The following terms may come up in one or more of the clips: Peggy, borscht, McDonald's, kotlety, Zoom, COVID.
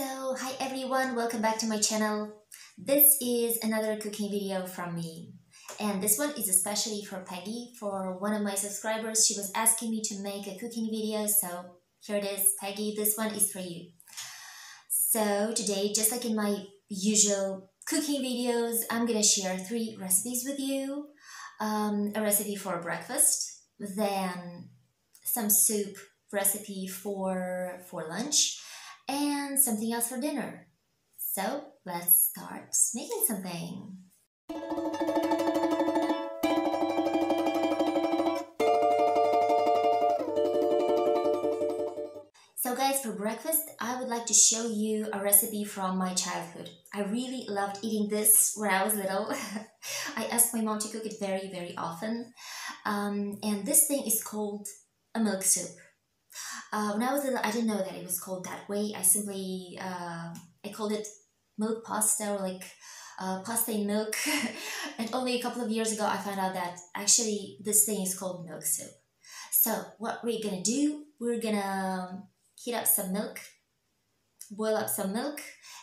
So hi everyone, welcome back to my channel. This is another cooking video from me, and this one is especially for Peggy, for one of my subscribers. She was asking me to make a cooking video, so here it is. Peggy, this one is for you. So today, just like in my usual cooking videos, I'm gonna share three recipes with you. A recipe for breakfast, then some soup recipe for lunch, and something else for dinner. So let's start making something. So guys, for breakfast, I would like to show you a recipe from my childhood. I really loved eating this when I was little. I asked my mom to cook it very, very often. And this thing is called a milk soup. When I was little, I didn't know that it was called that way. I simply, I called it milk pasta, or like pasta in milk. And only a couple of years ago, I found out that actually this thing is called milk soup. So what we're gonna do, we're gonna heat up some milk, boil up some milk,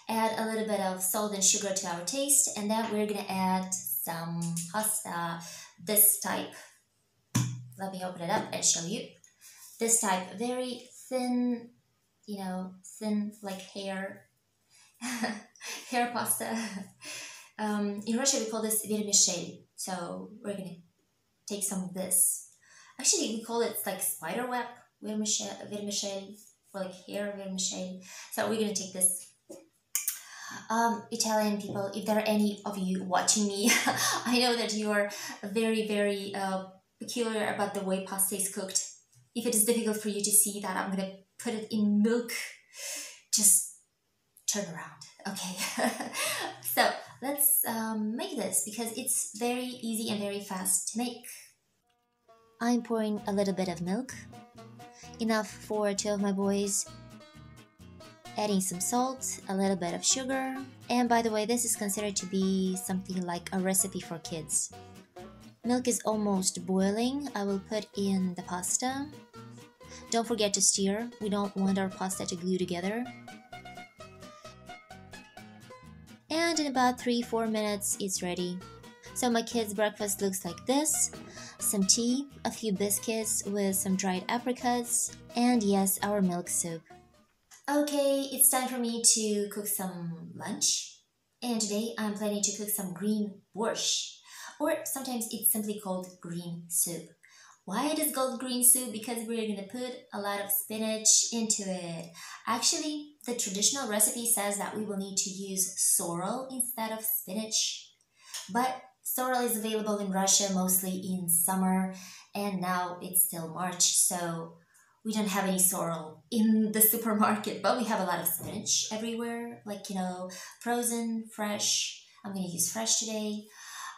add a little bit of salt and sugar to our taste, and then we're gonna add some pasta, this type. Let me open it up and show you. This type, very thin, you know, thin like hair, hair pasta. In Russia, we call this vermicelli. So we're gonna take some of this. Actually, we call it like spider web vermicelli, or like hair vermicelli. So we're gonna take this. Italian people, if there are any of you watching me, I know that you are very, very peculiar about the way pasta is cooked. If it is difficult for you to see that I'm gonna put it in milk, just turn around, okay? So let's make this, because it's very easy and very fast to make. I'm pouring a little bit of milk, enough for two of my boys, adding some salt, a little bit of sugar, and by the way, this is considered to be something like a recipe for kids. Milk is almost boiling. I will put in the pasta. Don't forget to stir. We don't want our pasta to glue together. And in about 3-4 minutes, it's ready. So my kids' breakfast looks like this. Some tea, a few biscuits with some dried apricots, and yes, our milk soup. Okay, it's time for me to cook some lunch. And today I'm planning to cook some green borscht. Or sometimes it's simply called green soup. Why it is called green soup? Because we're gonna put a lot of spinach into it. Actually, the traditional recipe says that we will need to use sorrel instead of spinach. But sorrel is available in Russia mostly in summer, and now it's still March, so we don't have any sorrel in the supermarket, but we have a lot of spinach everywhere, like, you know, frozen, fresh. I'm gonna use fresh today.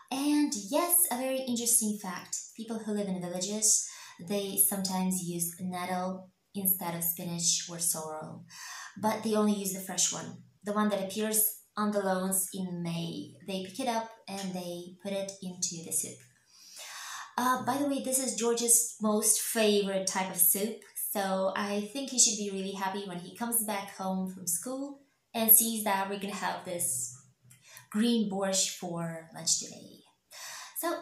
And yes, a very interesting fact, people who live in villages, they sometimes use nettle instead of spinach or sorrel, but they only use the fresh one, the one that appears on the lawns in May. They pick it up and they put it into the soup. By the way, this is George's most favorite type of soup, so I think he should be really happy when he comes back home from school and sees that we're gonna have this green borscht for lunch today. So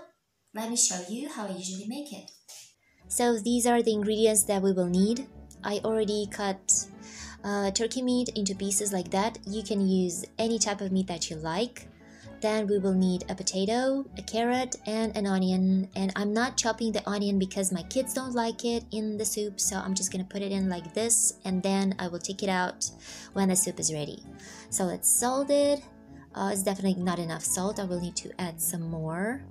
let me show you how I usually make it. So these are the ingredients that we will need. I already cut turkey meat into pieces like that. You can use any type of meat that you like. Then we will need a potato, a carrot, and an onion. And I'm not chopping the onion because my kids don't like it in the soup, so I'm just gonna put it in like this, and then I will take it out when the soup is ready. So let's salt it. It's definitely not enough salt. I will need to add some more.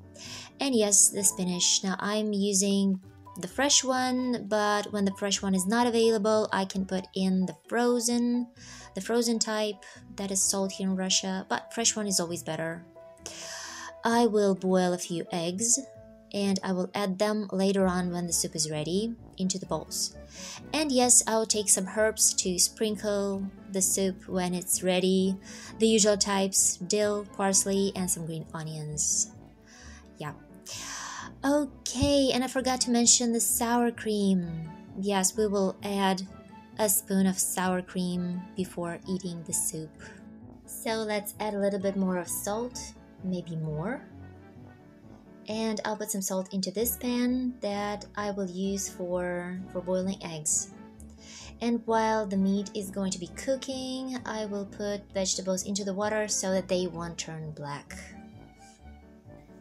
And yes, the spinach. Now I'm using the fresh one, but when the fresh one is not available, I can put in the frozen type that is sold here in Russia, but fresh one is always better. I will boil a few eggs, and I will add them later on when the soup is ready into the bowls. And yes, I will take some herbs to sprinkle the soup when it's ready. The usual types, dill, parsley, and some green onions. Yeah. Okay, and I forgot to mention the sour cream. Yes, we will add a spoon of sour cream before eating the soup. So let's add a little bit more of salt, maybe more. And I'll put some salt into this pan that I will use for boiling eggs. And while the meat is going to be cooking, I will put vegetables into the water so that they won't turn black.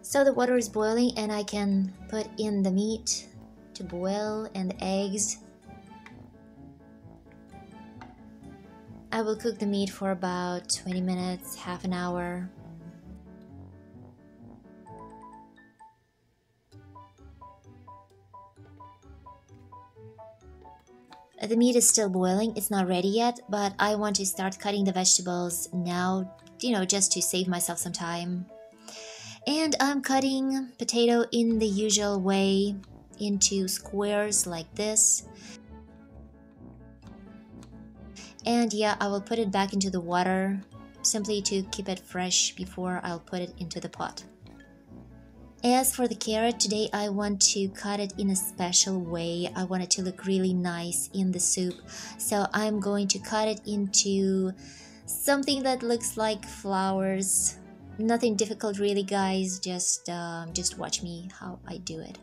So the water is boiling and I can put in the meat to boil and the eggs. I will cook the meat for about 20 minutes, half an hour. The meat is still boiling, it's not ready yet, but I want to start cutting the vegetables now, just to save myself some time. And I'm cutting potato in the usual way, into squares like this. And yeah, I will put it back into the water, simply to keep it fresh before I'll put it into the pot. As for the carrot, today I want to cut it in a special way. I want it to look really nice in the soup. So I'm going to cut it into something that looks like flowers. Nothing difficult really, guys. Just watch me how I do it.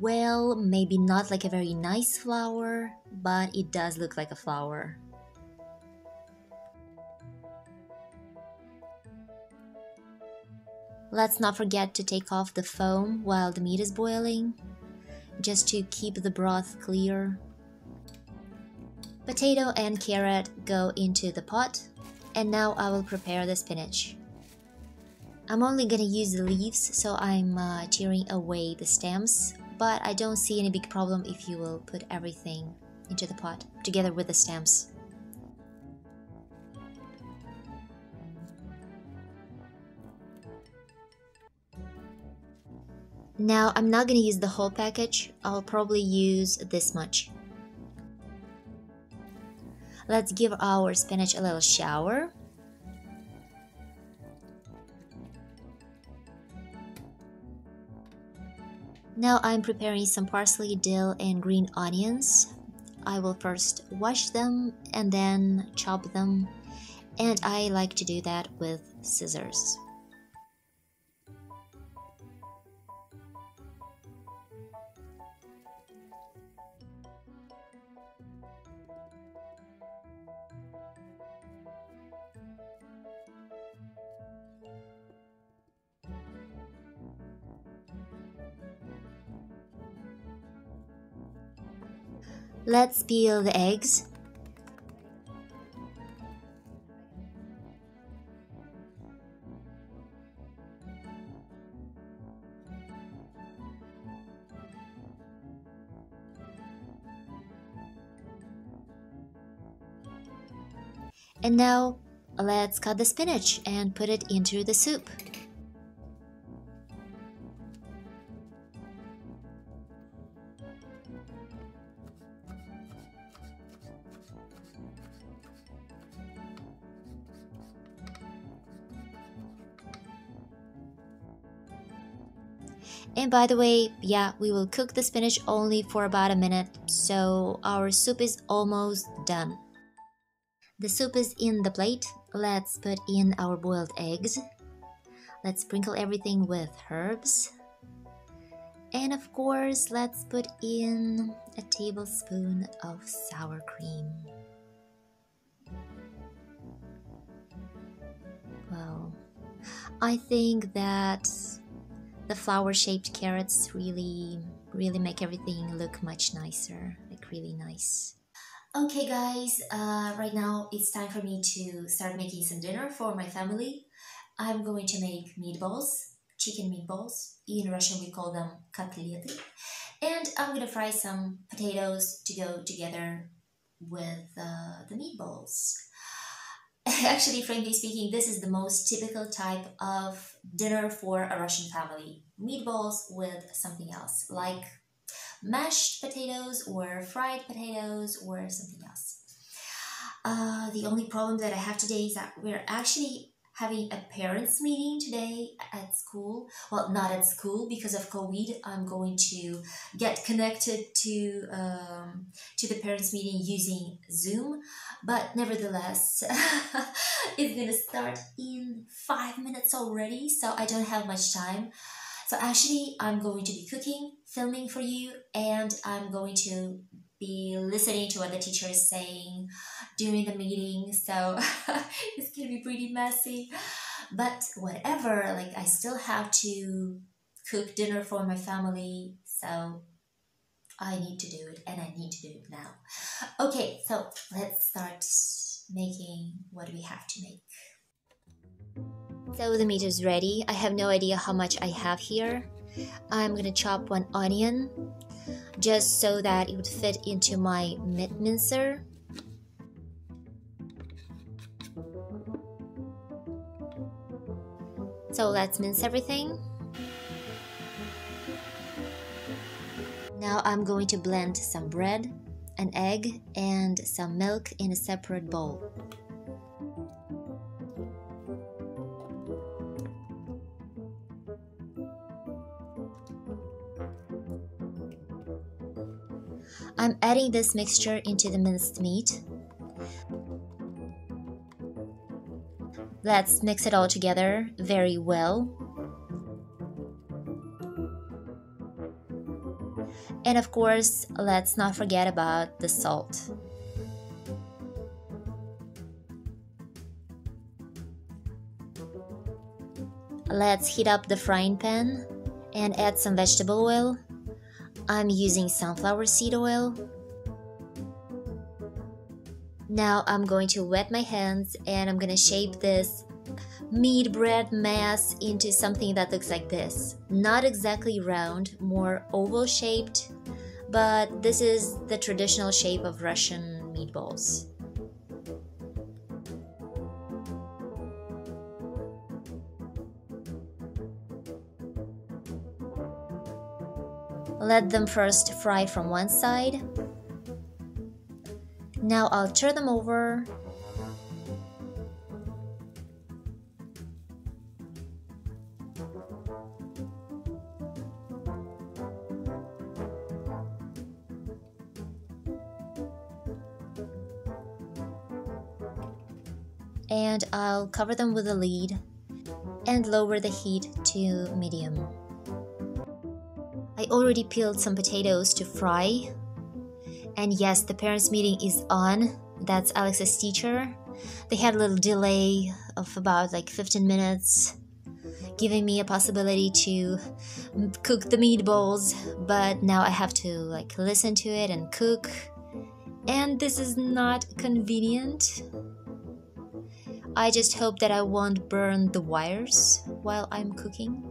Well, maybe not like a very nice flower, but it does look like a flower. Let's not forget to take off the foam while the meat is boiling, just to keep the broth clear. Potato and carrot go into the pot, and now I will prepare the spinach. I'm only gonna use the leaves, so I'm tearing away the stems. But I don't see any big problem if you will put everything into the pot together with the stems. Now I'm not going to use the whole package, I'll probably use this much. Let's give our spinach a little shower. Now I'm preparing some parsley, dill, and green onions. I will first wash them and then chop them. And I like to do that with scissors. Let's peel the eggs. And now let's cut the spinach and put it into the soup. And by the way, yeah, we will cook the spinach only for about a minute, so our soup is almost done. The soup is in the plate. Let's put in our boiled eggs. Let's sprinkle everything with herbs. And of course, let's put in a tablespoon of sour cream. Well, I think that the flower-shaped carrots really make everything look much nicer, like really nice. Okay guys, right now it's time for me to start making some dinner for my family. I'm going to make meatballs, chicken meatballs. In Russian we call them kotlety. And I'm gonna fry some potatoes to go together with the meatballs. Actually, frankly speaking, this is the most typical type of dinner for a Russian family. Meatballs with something else, like mashed potatoes or fried potatoes or something else. The only problem that I have today is that we're actually having a parents' meeting today at school. Well, not at school, because of COVID. I'm going to get connected to the parents' meeting using Zoom. But nevertheless, it's gonna start in 5 minutes already, so I don't have much time. So actually, I'm going to be cooking, filming for you, and I'm going to be listening to what the teacher is saying during the meeting, so it's gonna be pretty messy, but whatever, like I still have to cook dinner for my family, so I need to do it, and I need to do it now. Okay, so let's start making what we have to make. So the meat is ready. I have no idea how much I have here. I'm gonna chop one onion just so that it would fit into my meat mincer. So let's mince everything. Now I'm going to blend some bread, an egg, and some milk in a separate bowl. I'm adding this mixture into the minced meat. Let's mix it all together very well. And of course, let's not forget about the salt. Let's heat up the frying pan and add some vegetable oil. I'm using sunflower seed oil. Now I'm going to wet my hands and I'm gonna shape this meat bread mass into something that looks like this. Not exactly round, more oval shaped, but this is the traditional shape of Russian meatballs. Let them first fry from one side. Now I'll turn them over. And I'll cover them with a lid and lower the heat to medium. I already peeled some potatoes to fry. And yes, the parents' meeting is on. That's Alex's teacher. They had a little delay of about like 15 minutes, giving me a possibility to cook the meatballs, but now I have to like listen to it and cook. And this is not convenient. I just hope that I won't burn the wires while I'm cooking.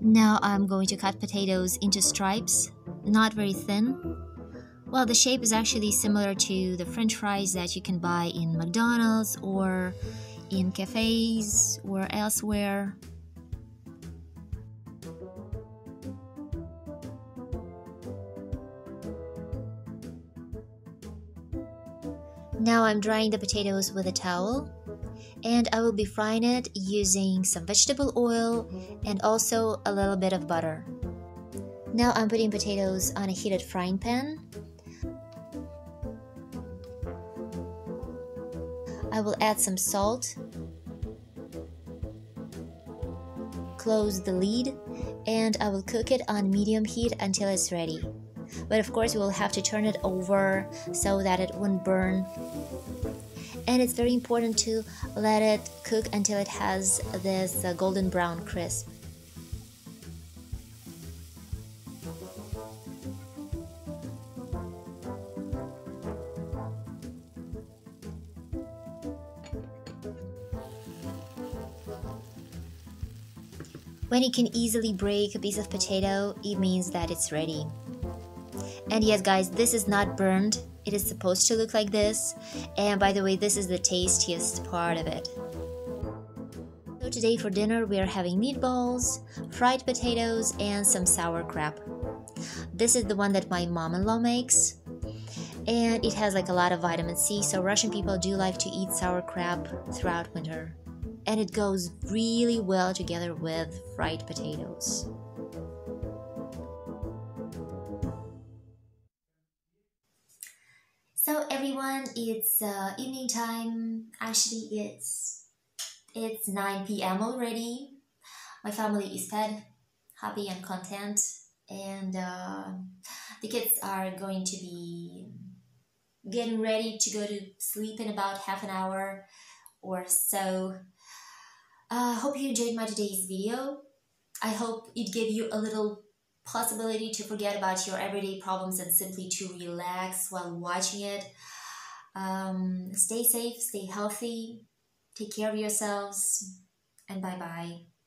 Now I'm going to cut potatoes into stripes, not very thin. Well, the shape is actually similar to the French fries that you can buy in McDonald's or in cafes or elsewhere. Now I'm drying the potatoes with a towel. And I will be frying it using some vegetable oil and also a little bit of butter. Now I'm putting potatoes on a heated frying pan. I will add some salt. Close the lid and I will cook it on medium heat until it's ready. But of course, you will have to turn it over so that it won't burn. And it's very important to let it cook until it has this golden brown crisp. When you can easily break a piece of potato, it means that it's ready. And yes guys, this is not burned. It is supposed to look like this. And by the way, this is the tastiest part of it. So today for dinner we are having meatballs, fried potatoes, and some sour crab. This is the one that my mom-in-law makes. And it has like a lot of vitamin C, so Russian people do like to eat sour crab throughout winter. And it goes really well together with fried potatoes. So everyone, it's evening time. Actually, it's 9 p.m. already. My family is fed, happy and content. And the kids are going to be getting ready to go to sleep in about half an hour or so. Hope you enjoyed my today's video. I hope it gave you a little possibility to forget about your everyday problems and simply to relax while watching it. Stay safe, stay healthy, take care of yourselves, and bye-bye.